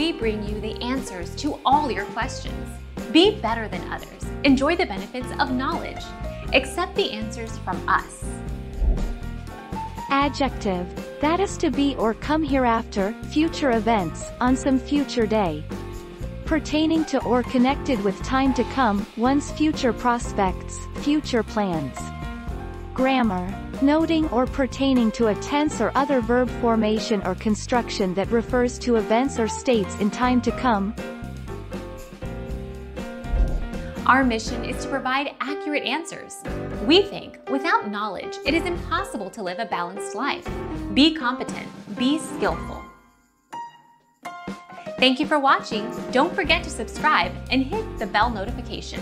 we bring you the answers to all your questions. Be better than others. Enjoy the benefits of knowledge. Accept the answers from us. Adjective. That is to be or come hereafter, future events, on some future day. Pertaining to or connected with time to come, one's future prospects, future plans. Grammar. Noting or pertaining to a tense or other verb formation or construction that refers to events or states in time to come. Our mission is to provide accurate answers. We think without knowledge, it is impossible to live a balanced life. Be competent, be skillful. Thank you for watching. Don't forget to subscribe and hit the bell notification.